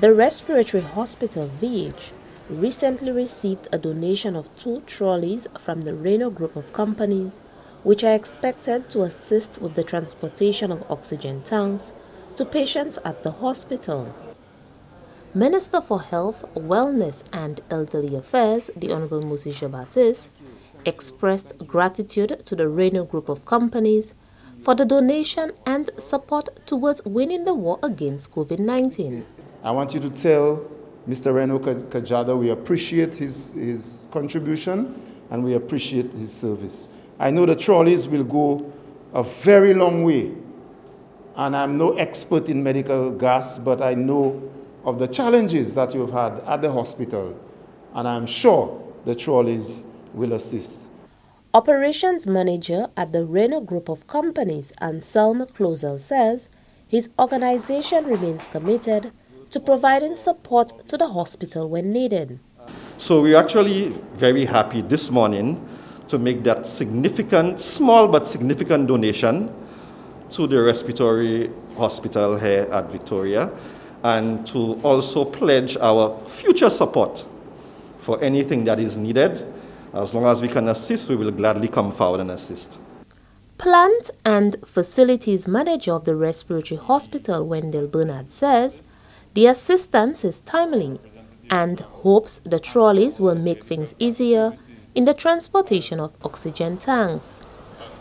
The Respiratory Hospital (VH) recently received a donation of 2 trolleys from the Rayneau Group of Companies, which are expected to assist with the transportation of oxygen tanks to patients at the hospital. Minister for Health, Wellness and Elderly Affairs, the Honorable Moussa Shabatis, expressed gratitude to the Rayneau Group of Companies for the donation and support towards winning the war against COVID-19. I want you to tell Mr. Renault Kajada we appreciate his contribution and we appreciate his service. I know the trolleys will go a very long way, and I'm no expert in medical gas, but I know of the challenges that you've had at the hospital, and I'm sure the trolleys will assist. Operations Manager at the Rayneau Group of Companies, Anselm Klozel, says his organization remains committed to providing support to the hospital when needed. So we're actually very happy this morning to make that significant, small but significant donation to the Respiratory Hospital here at Victoria, and to also pledge our future support for anything that is needed. As long as we can assist, we will gladly come forward and assist. Plant and Facilities Manager of the Respiratory Hospital, Wendell Bernard, says the assistance is timely and hopes the trolleys will make things easier in the transportation of oxygen tanks.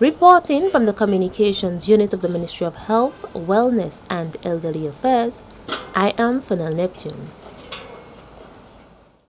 Reporting from the Communications Unit of the Ministry of Health, Wellness and Elderly Affairs, I am Fennel Neptune.